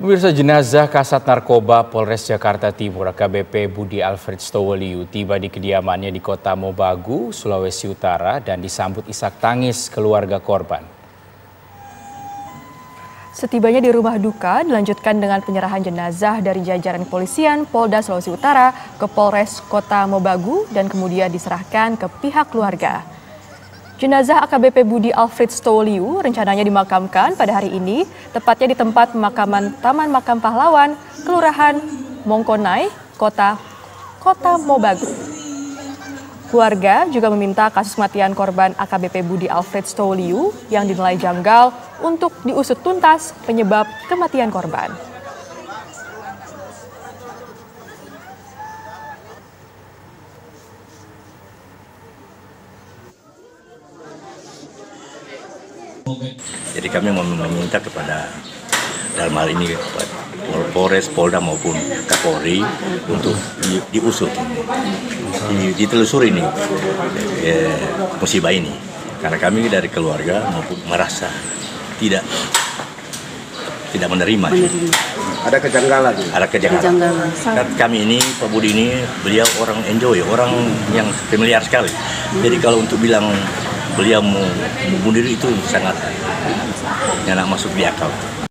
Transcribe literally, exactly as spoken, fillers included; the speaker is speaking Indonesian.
Pemirsa, jenazah Kasat Narkoba Polres Jakarta Timur A K B P Buddy Alfrits Towoliu tiba di kediamannya di Kotamobagu, Sulawesi Utara dan disambut isak tangis keluarga korban. Setibanya di rumah duka dilanjutkan dengan penyerahan jenazah dari jajaran kepolisian Polda Sulawesi Utara ke Polres Kotamobagu dan kemudian diserahkan ke pihak keluarga. Jenazah A K B P Buddy Alfrits Towoliu rencananya dimakamkan pada hari ini, tepatnya di tempat pemakaman Taman Makam Pahlawan, Kelurahan Mongkonai, Kota Kotamobagu. Keluarga juga meminta kasus kematian korban A K B P Buddy Alfrits Towoliu yang dinilai janggal untuk diusut tuntas penyebab kematian korban. Jadi kami meminta kepada dalam hal ini Polres, Polda maupun Kapolri untuk di, diusut, di, ditelusuri ini eh, musibah ini. Karena kami dari keluarga maupun merasa tidak tidak menerima. Ada kejanggalan. Ada kejanggalan. kejanggalan. Kami ini Pak Buddy ini beliau orang enjoy, orang yang familiar sekali. Jadi kalau untuk bilang beliau mau bunuh diri itu sangat tidak masuk di akal.